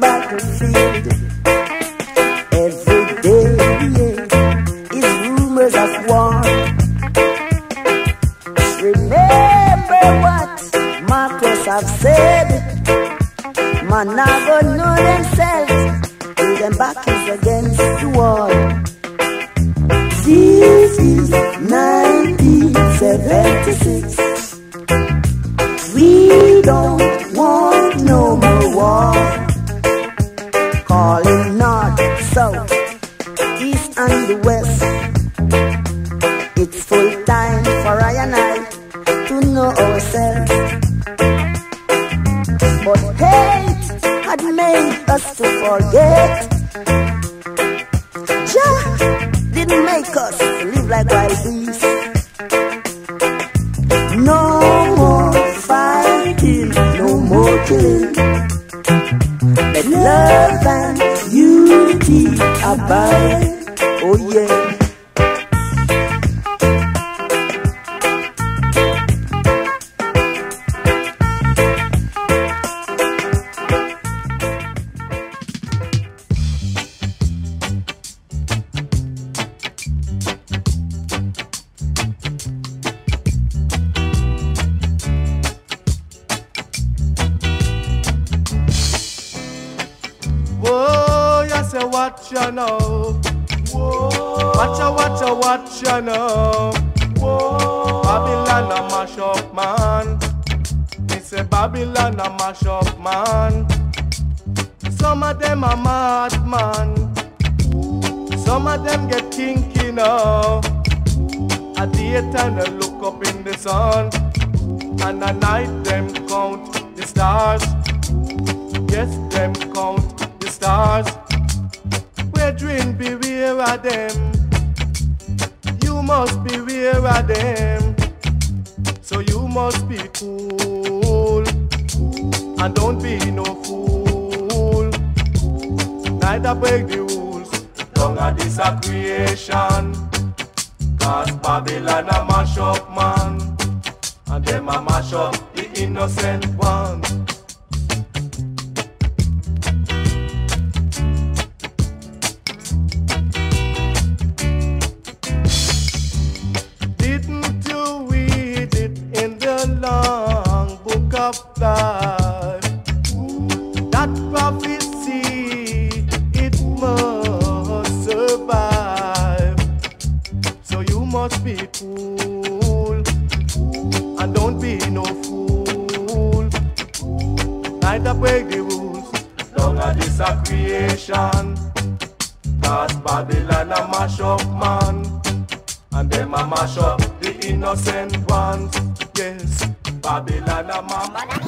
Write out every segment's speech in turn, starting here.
battlefield. Every day is rumors of war. Remember what Marcus have said. Man now gonna know themselves till them back is against the wall. This is 1976. We don't want no more war. Calling north, south, east and the west. It's full time for I and I to know ourselves. But hate had made us to forget. Jah didn't make us live like wild beasts. No more fighting, no more killing. Let love and unity abide. Oh yeah. Watch ya know, watch ya, watch ya know. Babylon a mash up man, it's a Babylon a mash up man. Some of them are mad man, some of them get kinky now. At the eight time they look up in the sun, and at night them count the stars. Yes, them count the stars. Brethren, beware of them. You must beware of them. So you must be cool and don't be no fool. Neither break the rules. Long as this a creation, cause Babylon a mash up man, and them a mash up the innocent one. That prophecy, it must survive. So you must be cool and don't be no fool. Neither break the rules. Long as this a creation, cause Babylon a mash up man, and them a mash up the innocent ones. Yes, Babylon a mash up.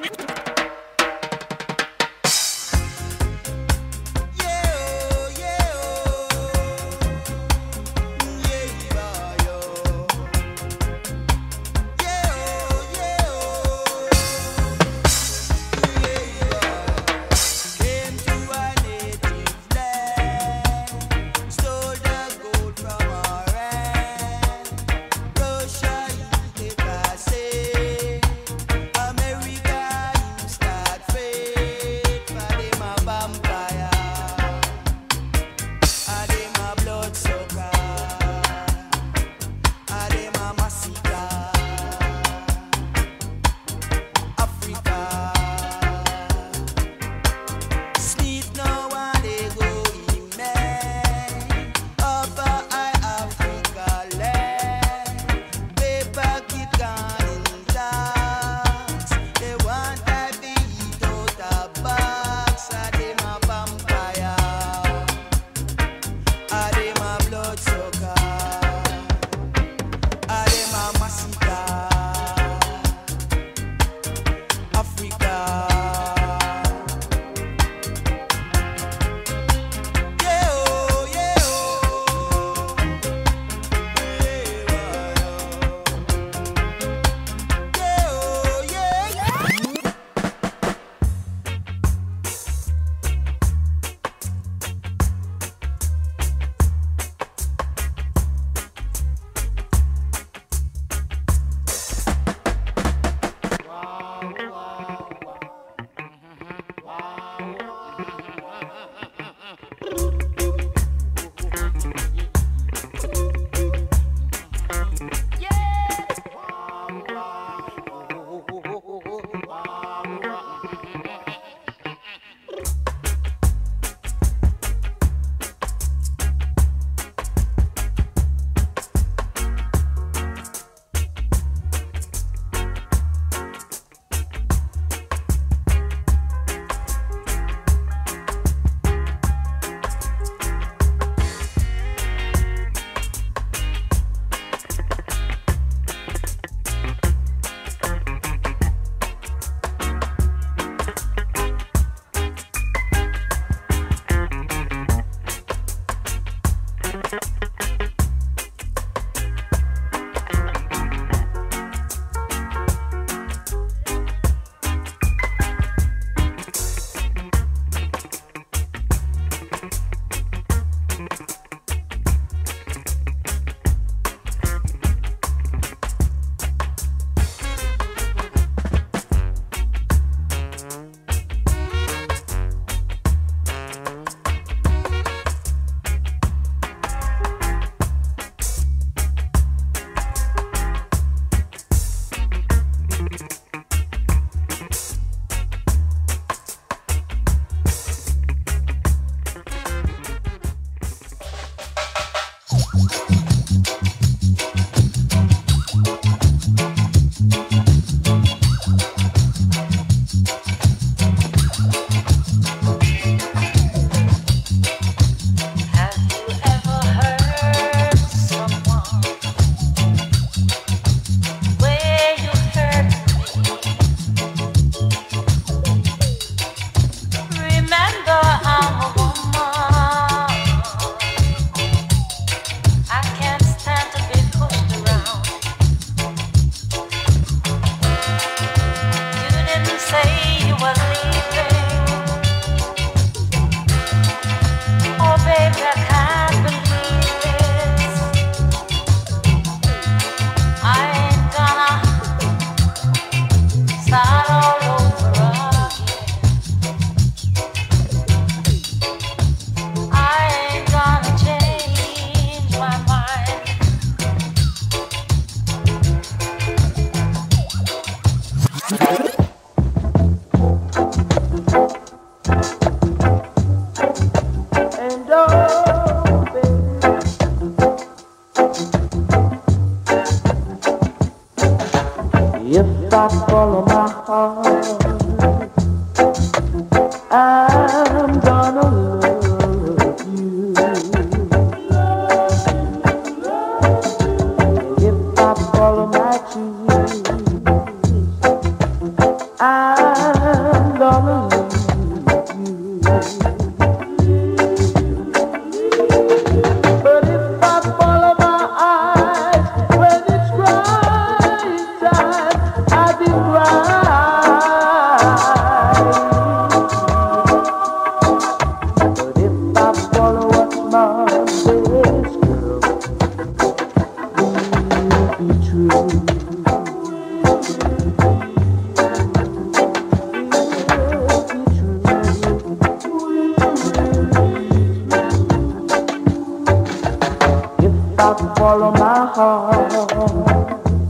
Follow my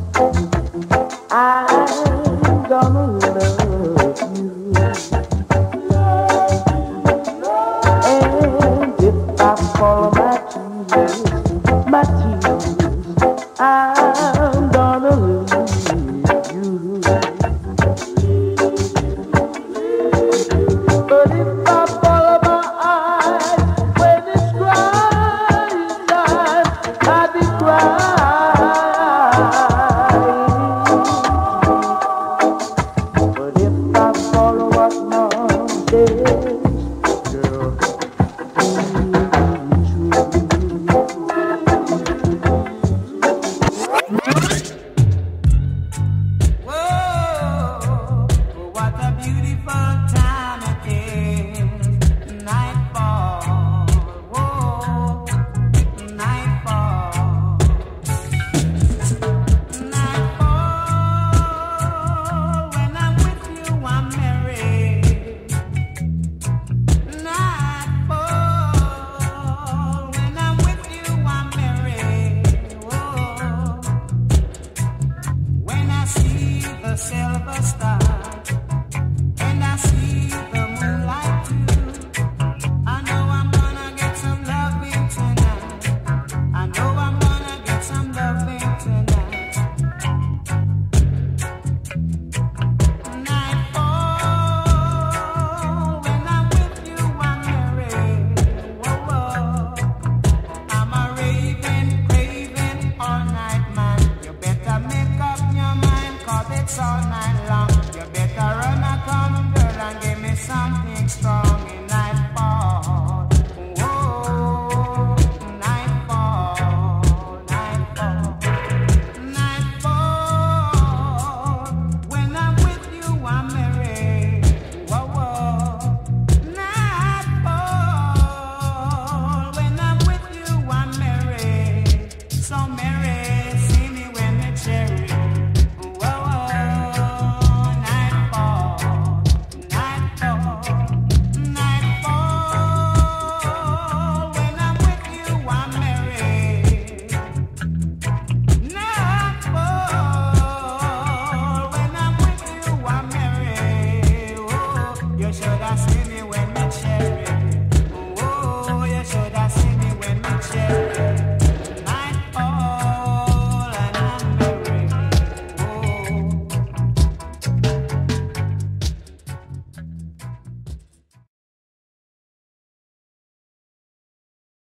heart.